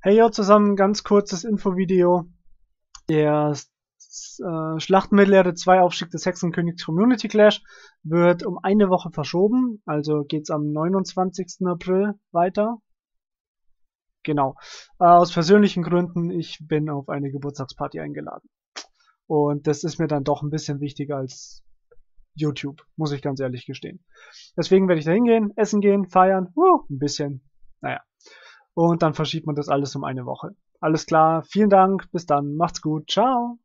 Hey yo zusammen, ganz kurzes Infovideo. Der Schlachtmittlere 2 Aufstieg des Hexenkönigs Community Clash wird um eine Woche verschoben, also geht's am 29. April weiter. Genau, aus persönlichen Gründen, ich bin auf eine Geburtstagsparty eingeladen. Und das ist mir dann doch ein bisschen wichtiger als YouTube, muss ich ganz ehrlich gestehen. Deswegen werde ich da hingehen, essen gehen, feiern, ein bisschen, naja. Und dann verschiebt man das alles um eine Woche. Alles klar, vielen Dank, bis dann, macht's gut, ciao!